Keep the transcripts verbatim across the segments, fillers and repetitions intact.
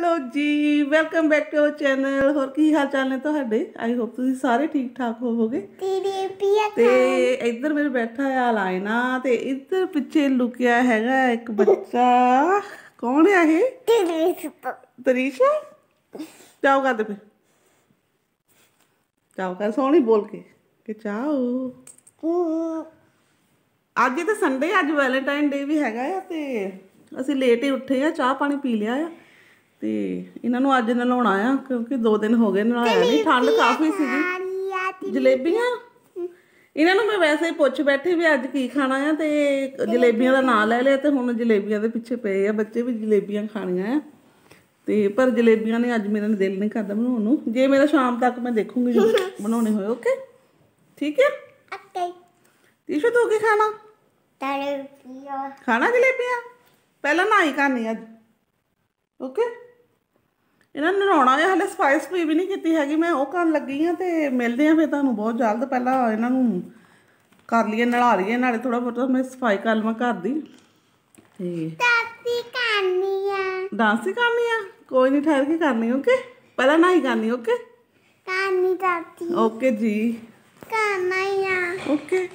Hello ji, welcome back to our channel. होर की हाल चाल ने तुहाडे? आई होप तुसीं सारे ठीक ठाक होवोगे। ते इधर मेरे बैठा है लाइना, ते इधर पिछे लुकिया हैगा एक बच्चा। कौन है ये? तरीशा। चाओ कर दे फिर, चाओ कर सोहनी बोल के कि चाओ। अज तो संडे, अज वैलेंटाइन डे भी हैगा आ, ते असीं लेट ही उठे आ, चाह पानी पी लिया आ। ते इन्हों अज नहलाउणा आ क्योंकि दो दिन हो गए नहलाया नहीं, ठंड काफ़ी सी। जलेबियां इन्हों मैं वैसे ही पुछ बैठी भी अज की खाना है, तो जलेबियां का नाम लै लिया। तो हुण जलेबियां के पिछे पे आ बच्चे भी, जलेबियां खानिया आ। तो पर जलेबियां ने अज मेरा दिल नहीं करता बनाने को, जे मेरा शाम तक मैं देखूंगी बनाने होए। ओके ठीक है। ईशू तू की खाना? खाना जलेबियां? पहला नहाई खानी अज। ओके इन्होंने नहाना है, हाले सफाई सफाई भी नहीं की हैगी। मैं वह कर लगी हाँ, तो मिलते हैं फिर तुहानू बहुत जल्द। पहला इन्हों कर लिए, नहा लीए, नाले थोड़ा बहुत मैं सफाई कर लवां घर दी। डांस ही करनी है? कोई नहीं, ठहर के करनी। ओके पहला नहाई करनी। ओके करनी। ओके जी करना ही आ। ओके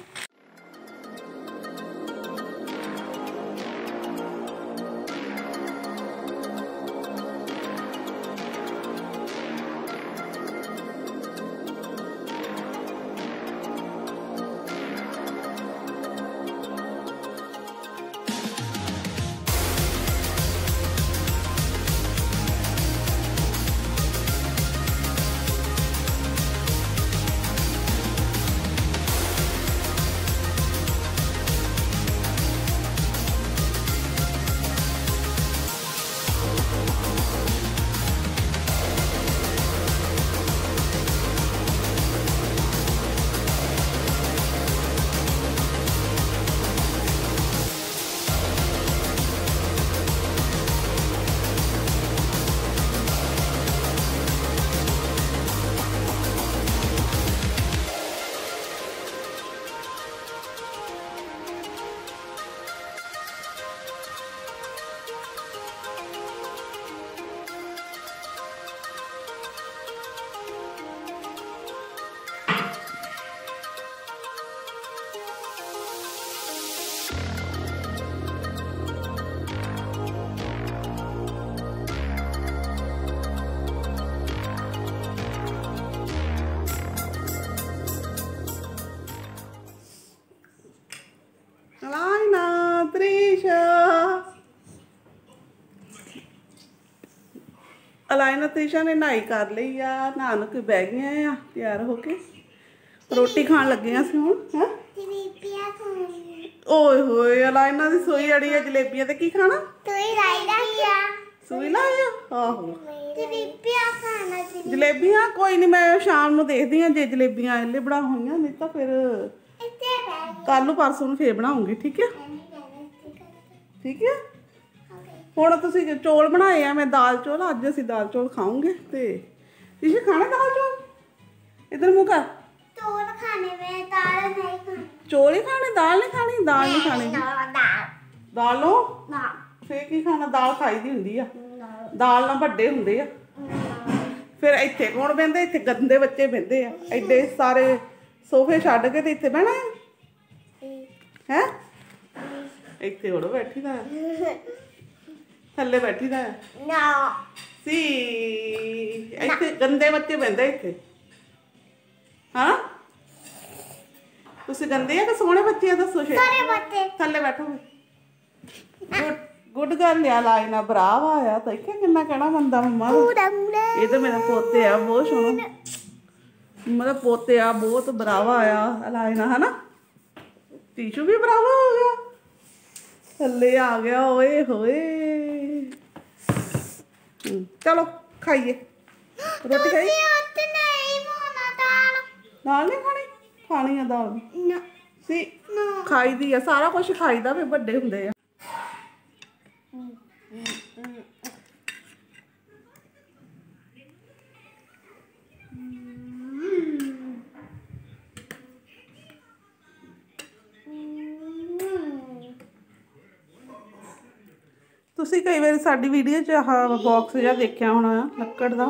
अलाइना त्रिशा ने नहाई कर ली आ, नहा नू के बह गई आ तैयार होके। रोटी खान लगे अस हुण। ओए होए अलाइना दी सोई अड़ी आ जलेबियां। ते की खाना? सुई लाई आ? आहो जलेबियां। कोई नहीं, मैं शाम नू देखदी आ जे जलेबियां इहले बना होईयां, नहीं तां फिर कल नू परसों नू फिर बनाऊंगी। ठीक है ठीक है। ਹੁਣ ਤੁਸੀਂ ਚੌਲ ਬਣਾਏ ਆ, मैं दाल चौल, अज असीं दाल चौल खाऊंगे। तो तीशा खाने दाल चौल? इधर मुँह कर। चौल खाने में दाल नहीं खानी। चौल ही खाने, दाल नहीं खानी? दाल नहीं खानी। दाल लो फिर की खाना? दाल खाई दी हुंदी आ, दाल नाल वड्डे हुंदे आ। फिर इत्थे कौन बहिंदा? इत्थे गंदे बच्चे बहिंदे आ, एडे सारे सोफे छड्ड के। ते इत्थे बहना है? इत्थे होड़ बैठी दा थले बैठी था ना सी। इतने गंदे बच्चे बहते इतने। हाँ तुम गंदे या सोहने बच्चे? दसो थले बैठो। गुड गुड गल आ लाइना, बराव आया तो इतना किन्ना कहना बनता। मम्मा ये तो मेरा पोते आ, बहुत सोहना मतलब पोते आ, बहुत बरावा आया लाइना है ना। टीशू भी बरावा हो गया, थले आ गया। ओए होए चलो खाइए रोटी। खाई दाल नहीं खानी? खानी है दाल सी। खाई दी है, सारा कुछ खाई दा। फिर बड़े होंदे आ। ਤੁਸੀਂ ਕਈ ਵਾਰ ਸਾਡੀ ਵੀਡੀਓ 'ਚ ਆਹ ਬਾਕਸ ਜਿਹਾ ਦੇਖਿਆ ਹੋਣਾ ਲੱਕੜ ਦਾ।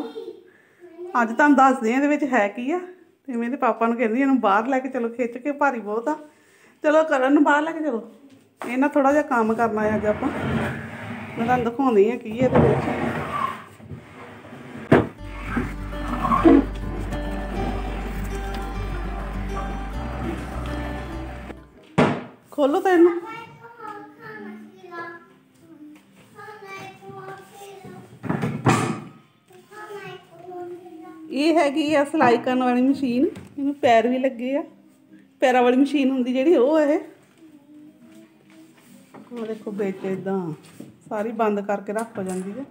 ਅੱਜ ਤੁਹਾਨੂੰ ਦੱਸਦੇ ਹਾਂ ਇਹਦੇ ਵਿੱਚ ਹੈ ਕੀ ਆ। ਤੇ ਮੇਰੇ ਪਾਪਾ ਨੂੰ ਕਹਿੰਦੀ ਇਹਨੂੰ ਬਾਹਰ ਲੈ ਕੇ ਚਲੋ, ਖਿੱਚ ਕੇ ਭਾਰੀ ਬਹੁਤ ਆ, ਚਲੋ ਕਰਨ ਨੂੰ ਬਾਹਰ ਲੈ ਕੇ ਚਲੋ। ਇਹਨਾਂ ਥੋੜਾ ਜਿਹਾ ਕੰਮ ਕਰਨਾ ਹੈ ਅੱਜ ਆਪਾਂ। ਮੈਂ ਤੁਹਾਨੂੰ ਦਿਖਾਉਂਦੀ ਹਾਂ ਕੀ ਇਹਦੇ ਵਿੱਚ। खोलो तो इन ये हैगी है सिलाई करने वाली मशीन। इन पैर भी लगे है, पैर वाली मशीन होंगी जी। वो है देखो बेच इदा सारी बंद करके रख हो जाती है।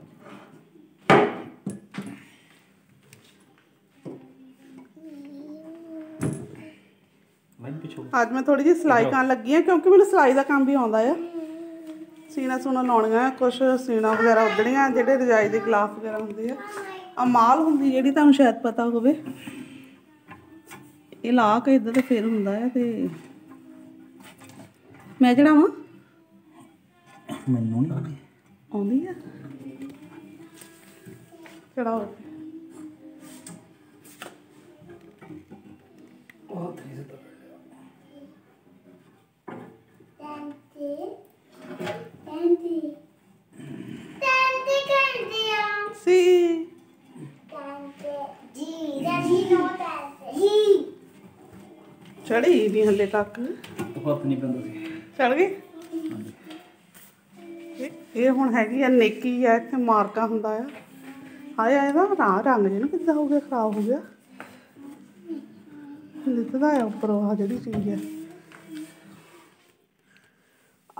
आज मैं थोड़ी जी सिलाई कर लगी है क्योंकि मैं सिलाई का काम भी आता है। सीना सूना लानिया कुछ सीना वगैरह उदड़िया जेडे रजाई के गिलाफ वगैरह होंगे है। अमाल होंगी जी तुम शायद पता हो, ला के इधर तो फिर होंगे है। तो मैं जड़ा वहाँ आँदी है चढ़ाओ चढ़ी नहीं हले तक चढ़ गई। ये हुण हैगी है नेकी है, इत्थे मार्का हुंदा है। हाय आए ना रंग जिहनूं किद्दां हो गया, खराब हो गया लित्ता है उपरों। आ जिहड़ी चीज़ है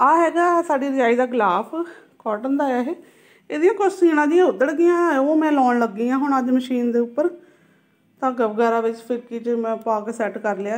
आ हैगा साडी रजाई दा गलाफ कॉटन दा है। ਇਹਦੀਆਂ ਕੁਝ ਸੀਣਾ ਦੀਆਂ ਉਧੜ ਗਈਆਂ, ਉਹ ਮੈਂ ਲਾਉਣ ਲੱਗੀ ਹਾਂ ਹੁਣ ਅੱਜ ਮਸ਼ੀਨ ਦੇ ਉੱਪਰ। ਧਾਗਾ ਵਗੈਰਾ ਵਿੱਚ ਫਿੱਕੀ 'ਚ ਮੈਂ ਪਾ ਕੇ ਸੈੱਟ ਕਰ ਲਿਆ।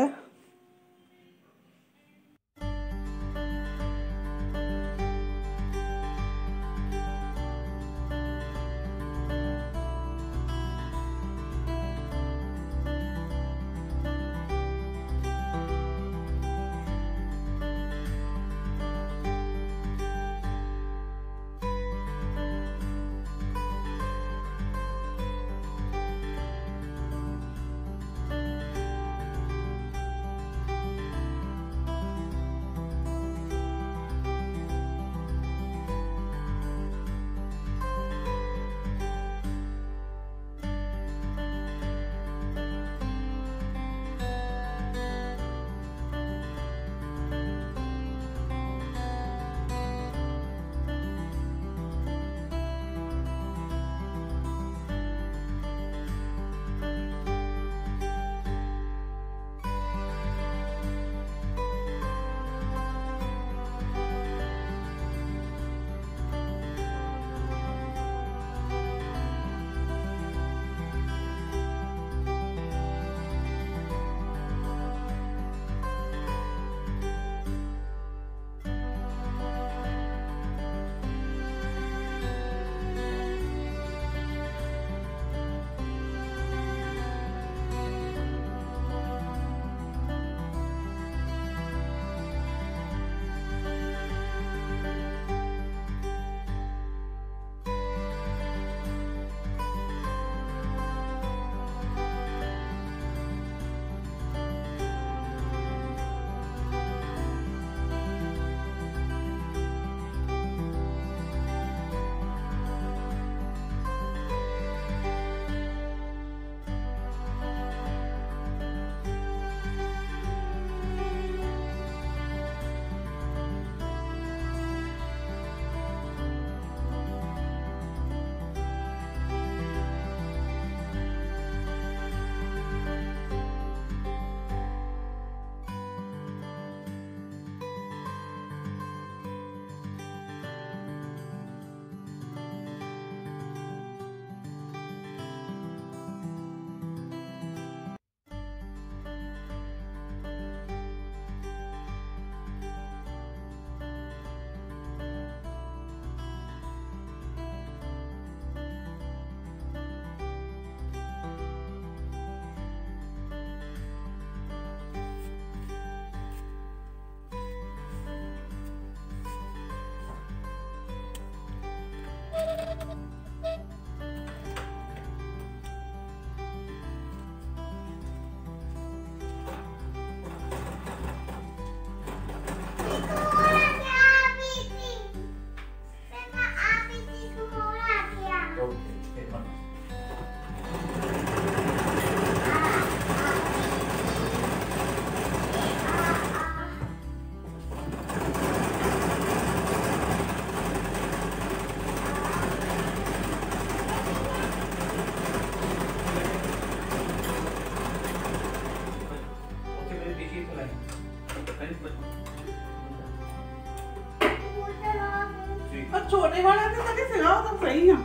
जब छोटे वाले थे तभी खिलाओ तब सही है,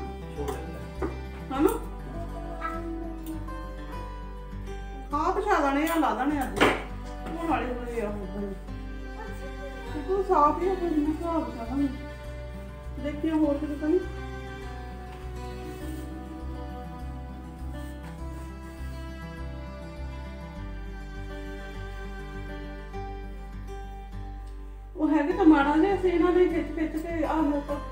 है ना। हाँ पिछादा नहीं ला देने वो माड़ी बोली है वो तो साफ ही है कुछ नहीं खराब था ना। देखते हैं और कुछ नहीं वो है भी तुम्हारा ने ऐसे ना नहीं खिंच खिंच के आ लो तक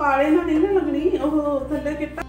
काले ना नहीं लगनी थले कितना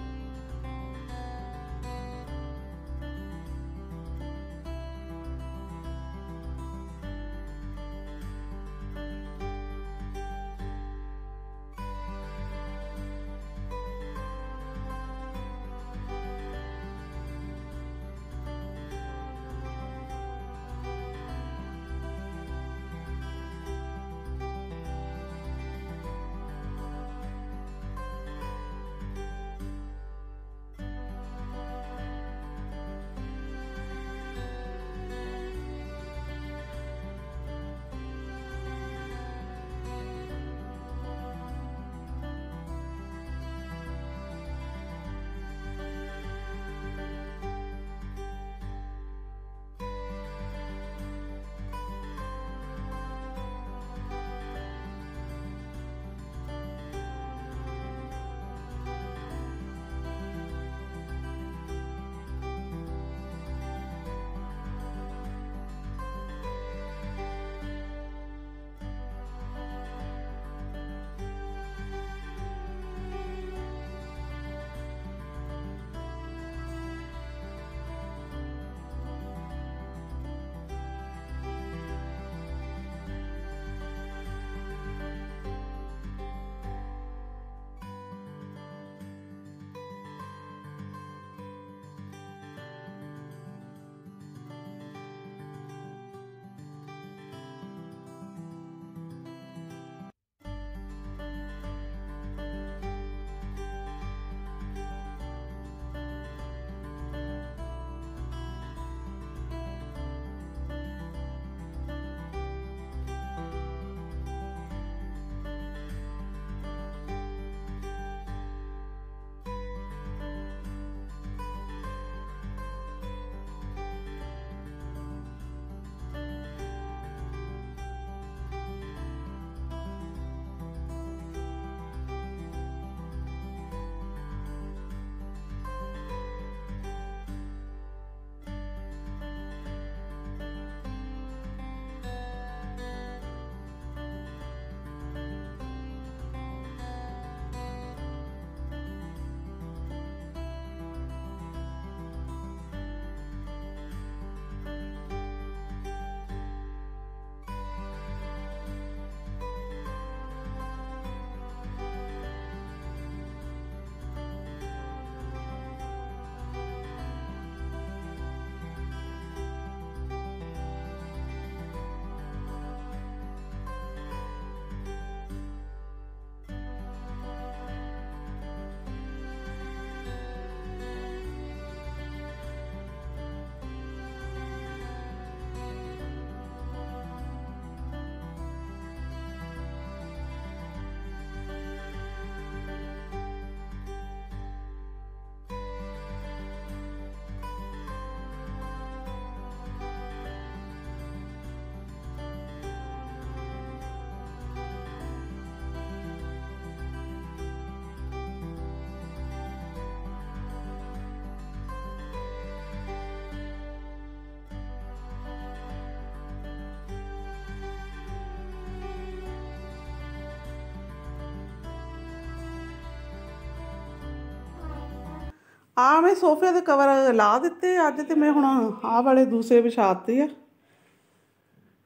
हाँ मैं सोफे के कवर ला दिते अज तो मैं हूँ आह वाले दूसरे बिछा दिते है।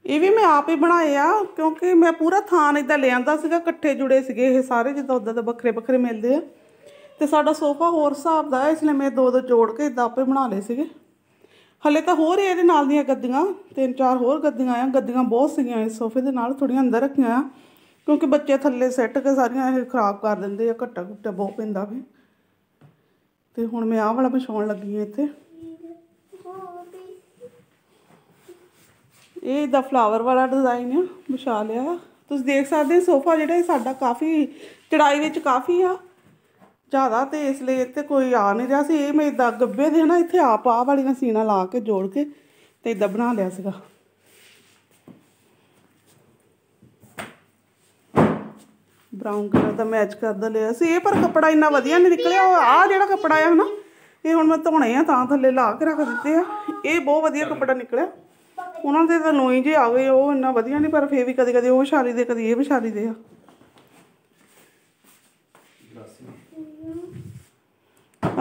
ये भी मैं आप ही बनाए आ क्योंकि मैं पूरा थान इदा ले आंदा सीगा कट्ठे जुड़े सीगे ये सारे जिदा उदा तो बखरे बखरे मिलते हैं तो साडा सोफा होर हिसाब का है इसलिए मैं दो दो जोड़ के इदा आपे बना ले सीगे। हले तो होर ये नाल दियां गद्दियां तीन चार होर गद्दियां आ गद्दियां बहुत सीगियां इस सोफे दे नाल थोड़ियां अंदर रखियां क्योंकि बच्चे थल्ले सिट के सारियां ये खराब कर दिंदे आ घट्टा घुट्टा बहुत पैंदा वे ते हुण मैं आह वाला बिछाउण लगी हां इत्थे ये दा फ्लावर वाला डिजाइन है बिछा लिया। तुम देख सकते सोफा जिहड़ा साडा काफ़ी चढ़ाई में काफ़ी आ ज़्यादा तो इसलिए इत्थे कोई आ नहीं रहा सी। मैं इदा गब्बे दे ना इत्थे आप आह वाली सीना ला के जोड़ के तो इदा बना लिया सीगा। ब्राउन कलर का मैच करदा लिया सी ये पर कपड़ा इन्ना वधिया नहीं निकलिया आह जिहड़ा कपड़ा है ना ये हुण मैं धोणे आ तां थल्ले ला के रख दित्ते आ ये बहुत वधिया कपड़ा निकलिया। उन्होंने तो लोई जी आ गए वो इन्ना वधिया नहीं पर फिर भी कद कद विछाली दे कद ये विछाली दे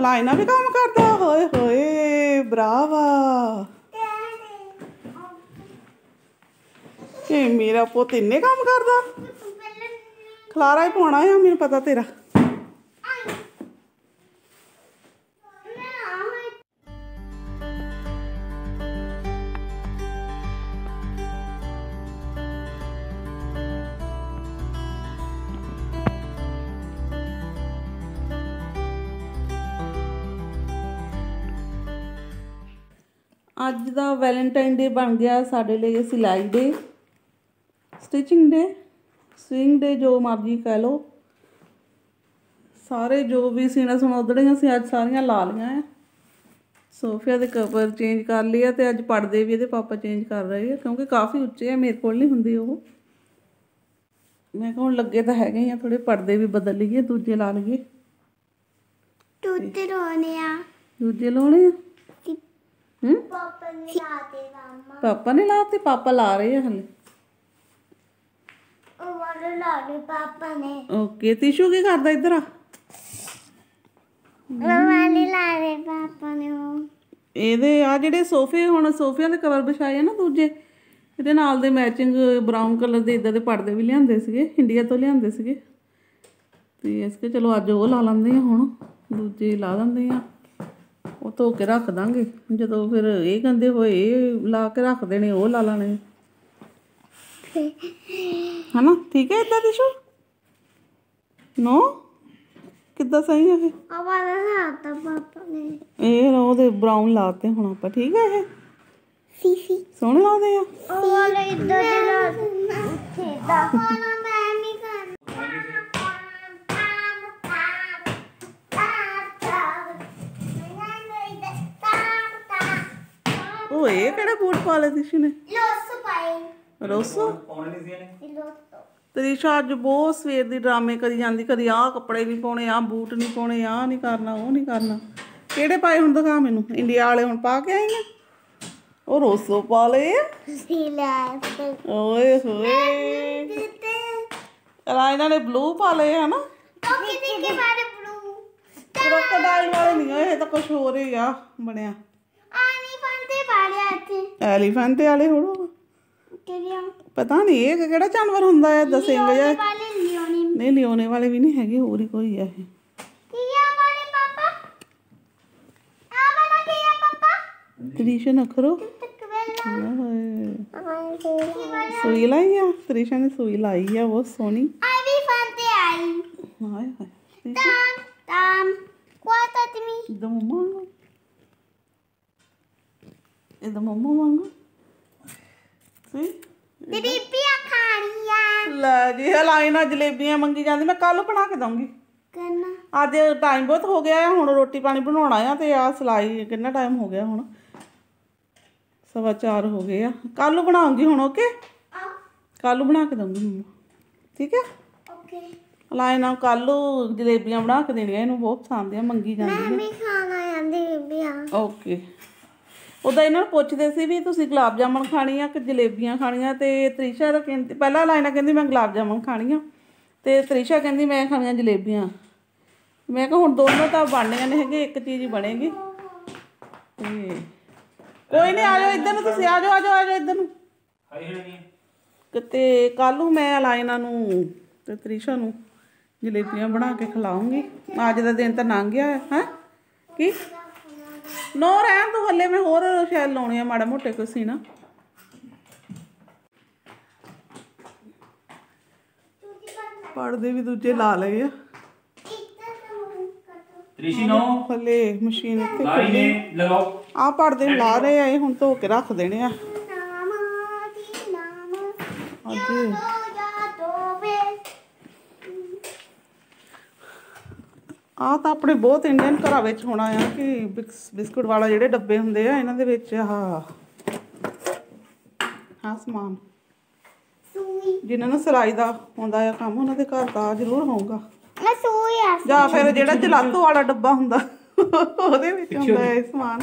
लाइना भी काम करता होए होए ब्रावा ये मेरा पुत इन्ने काम करता खलारा ही पाना है मेरे पता तेरा। अज का वैलेंटाइन डे बन गया साढ़े लिए सिलाई डे स्टिचिंग डे स्विंग डे जो मर्जी कह लो सारे जो भी सीना सुना उधड़ियाँ अज सारिया ला लिया है। सोफिया के कवर चेंज कर लिए तो अज पड़दे भी ये पापा चेंज कर रहे हैं क्योंकि काफ़ी उच्चे है मेरे कोल नहीं हुंदे वो मैं कौन लगे तो है ही थोड़े पड़दे भी बदल लीए दूजे ला लीए दूजे लाने पापा ने लाते पापा ने लाते पापा ला रहे हैं हले ला रहे पापा ने। ओके तीशू की करता इधर आ जिहड़े सोफे हुण सोफिया के कवर बिछाए ना दूजे इहदे नाल दे मैचिंग ब्राउन कलर के इदां दे पर्दे भी लिआंदे सीगे इंडिया तो लिआंदे सीगे ते इसके चलो अज ओह ला लैंदे आ हुण दूजे ला लैंदे आ वो धो के रख देंगे जो फिर ये गंदे होए ला के रख देने वो ला लाने है ना ठीक है इदा दिशो नो कि सही है ये ब्राउन लाते हूँ आप ठीक है ये सोहने लाते हैं ब्लू पा ले है ना कुछ हो रहा बनया एलीफेंट वाले होड़ो पता नहीं ये केड़ा जानवर हुंदा है दसेंगे नहीं लियोने वाले भी नहीं हैगे और ही कोई है टिया वाले पापा आ वाला टिया पापा त्रिशन अखरो सुई लाई है त्रिशन ने सुई लाई है वो सोनी आई भी फंते आई हाय हाय ताम ताम क्वात आदमी दो मम्मा इधर मम्मा मांगो सी जलेबियां खानिया ला जी हलाइना जलेबियां मंगी जांदी मैं कल बना के दूंगी करना आज टाइम बहुत हो गया है हुण रोटी पानी बनाउणा है ते आ सिलाई कितना टाइम हो गया हुण सवा चार हो गए कल बनाऊंगी हुण ओके कल बना के दूंगी मम्मा ठीक है ओके हलाइना कल जलेबियां बना के देणियां इहनूं बहुत पसंद है मंगी जांदी मैं भी खाना आंदी जलेबियां ओके उदा इन्होंने पुछते सी भी तुसीं गुलाब जामुन खानी आ कि जलेबियां खानियां ते त्रिशा दा कहंदी पहला लाइना कहंदी मैं गुलाब जामुन खानी आ ते त्रिशा कहंदी मैं खानियां जलेबियां मैं कहा हम दोनों तो बनने ने है, एक चीज़ बनेगी। कोई नहीं आ जाओ इधर तुम आ जाओ आ जाओ आ जाओ इधर किते। कल मैं अलाइना ते त्रिशा नू जलेबियां बना के खिलाऊंगी। अज का दिन तो लंघ गया है, है कि नो रहन तू हले मैं होर शायद लाने माड़ा मोटे कोई सीना। पर्दे भी दूजे ला लगे हले मशीन आ पर्दे ला रहे हैं हम धो के रख देने। आ तो अपने बहुत इंडियन घर होना है कि बिस्कुट वाला जो डब्बे होंगे इन्होंने हाँ समान जिन्होंने सिलाई का आता है काम उन्होंने घर का जरूर होगा। या फिर जो जलातो वाला डब्बा होंगे है समान।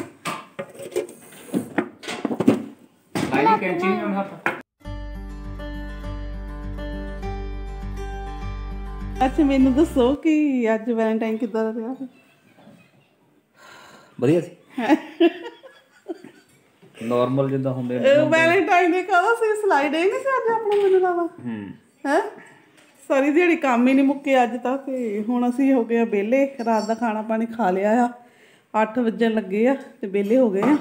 अच्छा मैनू दसो कि अज वैलेंटाइन कि नॉर्मल जिदा होंदे वैलेंटाइन डे कदों सी सिलाई डे नहीं सी अज अपना मैनू लावा हैं सारी दिहाड़ी काम ही नहीं मुक्के अज तां ते हुण असीं हो गए बेले। रात दा खाना पानी खा लिया आ, अठ वजन लगे आ ते बेले हो गए आ।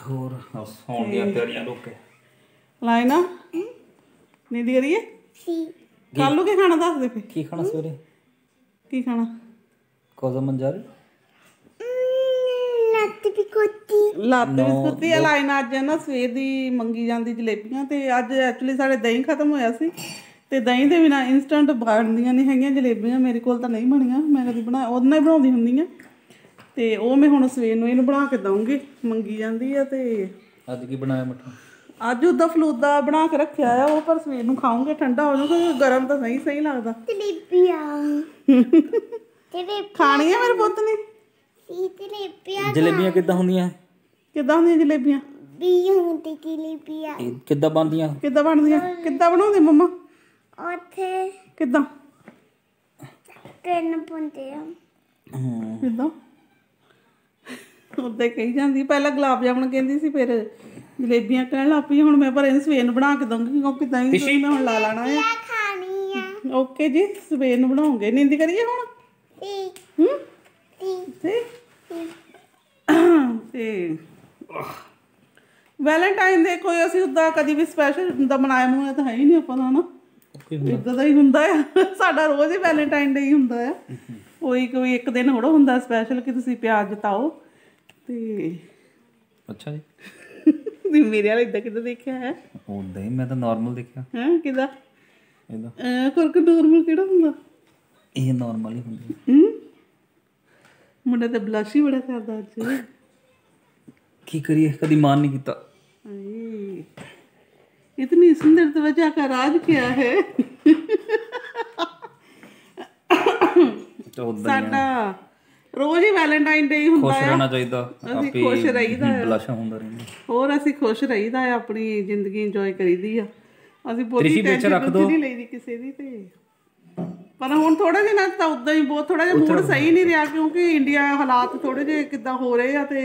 होर सौण दियां तैयारियां लोके लाई ना नींद करिए सी। कल के खाना दस दे की खाना सवेरे की खाना कोजा मंजारी लाते बिस्कुटी लाते बिस्कुटी लाइन आज ना सवेर दी मंगी जांदी जलेबियां ते आज एक्चुअली साडे दही खत्म होया सी ते दही दे बिना इंस्टेंट बनदियां नहीं हैगियां जलेबियां। मेरे कोल तां नहीं बणियां, मैं कदी बना ओदे नाल बनाउंदी हुंदियां ते ओ मैं हुण सवेर नूं इहनूं बना के दऊंगी। मंगी जांदी आ ते अज की बनाया मठा अज उदा फलूदा बना के रखा है वो, पर सवेर में खाऊंगे ठंडा हो जाऊंगा। गर्म तो सही सही लगता खानी है मेरे पुत ने जलेबियां। किदा होंदियां किदा होंदियां जलेबियां किदा बनदियां किदा बनदियां किदा बनाउंदी मम्मा ओथे किदा तेन पुंदे हां किदा उदे कही जांदी। पहला गुलाब जामुन कहंदी सी फिर जलेबियां कहन लग पई। हुण मैं पर इन सवेर नूं बना के दूंगी क्योंकि दही सूही मैं हुण ला लाना है। ओके जी सवेर नूं बनाऊंगे। नींद करिए हुण ठीक हूं ठीक ते वैलेंटाइन डे कोई असीं उदा कदी भी स्पैशल दा मनाया मनाया तां है ही नहीं आपां दा ना। इदा दा ही हुंदा है साडा रोज़ ही वैलेंटाइन डे ही हुंदा है। कोई कोई एक दिन होड़ा हुंदा स्पैशल कि तुसीं प्यार जताओ ते अच्छा जी मेरे वाले इदा किदा देखा है उदा ही मैं तो नॉर्मल देखा हैं किदा इदा कोई कोई नॉर्मल किड़ा हुंदा ये नॉर्मल ही हुंदा। मुंडा ते ब्लश ही बड़ा करदा अज की करिए कदी मान नहीं कीता। इतनी सुंदर त्वचा का राज क्या है तो उदा साडा रोज़ ही वैलेंटाइन डे हुंदा है। खुश रहना चाहिदा आपे खुश रहीदा है बलाशा हुंदा रहिंदा होर असी खुश रहीदा है अपनी जिंदगी एंजॉय करीदी आ। असी बोली टेंशन नहीं लेदी किसी दी ते पर हुण थोड़ा जिहा ना तां उदां ही बहुत थोड़ा जिहा मूड सही नहीं रहा क्योंकि इंडिया हालात थोड़े जे किदां हो रहे आ ते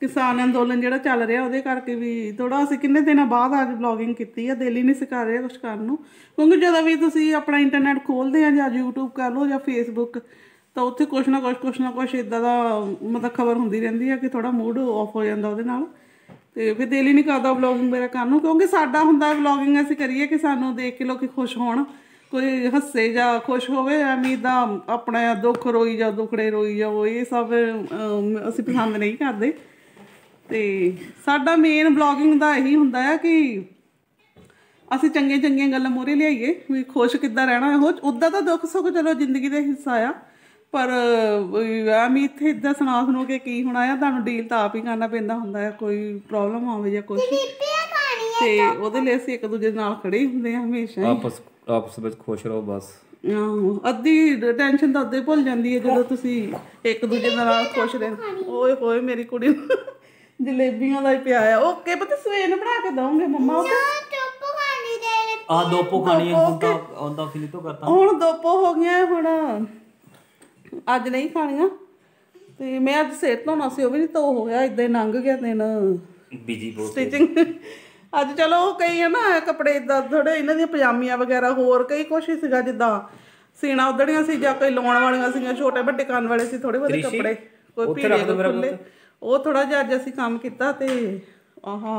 किसान अंदोलन जिहड़ा चल रहा उहदे करके भी थोड़ा असी किन्ने दिनां बाद अज ब्लॉगिंग कीती आ। दिल ही नहीं सी कर रहा कुछ करन नूं क्योंकि जदों भी तुसीं अपना इंटरनेट खोलदे आ जां यूट्यूब कर लो जां फेसबुक तो उत्थे कुछ ना कुछ कुछ ना कुछ इदा दा मतलब खबर हुंदी रहिंदी है कि थोड़ा मूड ऑफ हो जाता उहदे नाल ते फिर दिल ही नहीं करता ब्लॉगिंग मेरा करन नूं। क्योंकि साडा हुंदा ब्लॉगिंग असीं करिए कि सानूं देख के लोकी खुश होण कोई हस्से जां खुश होवे एवें दा अपना दुख रोई जाओ दुखड़े रोई जाओ ये सब असीं पसंद नहीं करदे। ते साडा मेन ब्लॉगिंग दा यही हुंदा है कि असीं चंगे चंगे गल्लां मूहरे लिआईए वी खुश किद्दां रहना है। उदां तां दुख सुख चलो जिंदगी दा हिस्सा आ पर अमी इत्थे इदा सुना सुनो के की होना है तुहानूं डील तां आप ही करना पैंदा हुंदा है। कोई प्रॉब्लम आवे जां कुछ ते ओहदे लई असीं इक दूजे नाल खड़े हुंदे आ हमेशा। आपस आपस विच खुश रहो बस। आहो अद्धी टेंशन तां उद्दे भुल जांदी है जदों तुसीं इक दूजे नाल खुश रहिंदे। ओए होए मेरी कुड़ी जलेबियां दा ही पिया आ। ओके पता सवेर नूं बना के दऊंगे मम्मा ओके। आ दोपो खानी है हुंदा हुंदा फिल तो करता हुण दोपो हो गया हुण अज नहीं खानियां ते मैं अज सिर धोना सी, ओह वी नहीं धो हो गया, इदां लंघ गया दिन बिजी बहुत स्टिचिंग। अज चलो कई है ना कपड़े इदां थोड़े इन्हां दी पजामियां वगैरह होर कई कुछ ही सीगा जिदां सीना उधड़ियां सी जां कई लाउण वालियां सीगीआं, छोटे वड्डे कान वाले सी थोड़े बहुत कपड़े कोई पीड़े खुले, ओह थोड़ा जिहा अज असीं काम कीता ते आहा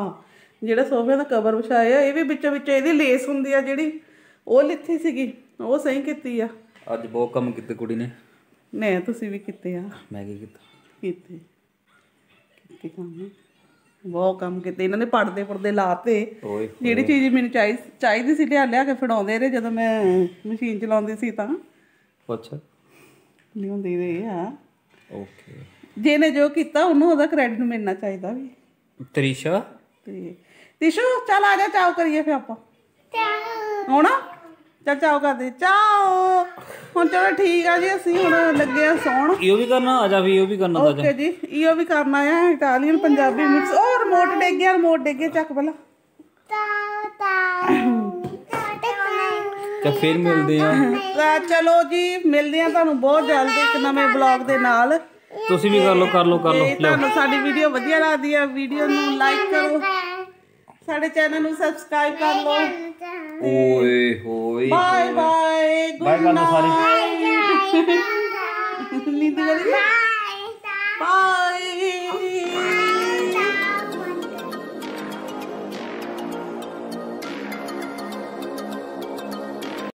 जिहड़ा सोफे दा कवर विछाया इह वी विच विच इहदी लेस हुंदी आ जिहड़ी ओह लिथी सीगी ओह सही कीती आ। अज बहुत काम कीते कुड़ी ने ने तुसीं वी कीते आ, मैं की कीता कीते कीते काम बहुत काम कीते इन्हां ने, पड़दे पड़दे लाते जिहड़ी चीज़ मैनूं चाहीदी चाहीदी सी लिया लिया के फड़ाउंदे रहे जदों मैं मशीन चलाउंदी सी तां अच्छा लिआउंदे रहे आ। ओके जिहने जो कीता उहनूं ओहदा क्रेडिट मिलना चाहीदा वी। तरीशा ते तिशू चल आ जा चाओ करिए फिर आपां हुण चल चाओ कर दे चाओ हम चलो ठीक है जी असं हम लगे सौन यो भी करना आजा भी यो भी करना ओके okay जी यो भी करना है इटालियन पंजाबी मिक्स। और रिमोट डेग गया रिमोट डेग गया चक भला तो फिर मिलते हैं चलो जी मिलते हैं तुहानू बहुत जल्द एक नवे ब्लॉग दे नाल। तुसीं भी कर लो कर लो कर लो तुहानू साडी वीडियो वधिया लगदी है वीडियो नू लाइक करो साडे चैनल नू सब्सक्राइब कर लो। ओए होए बाय बाय गुड नाइट। नींद आ रही है बाय।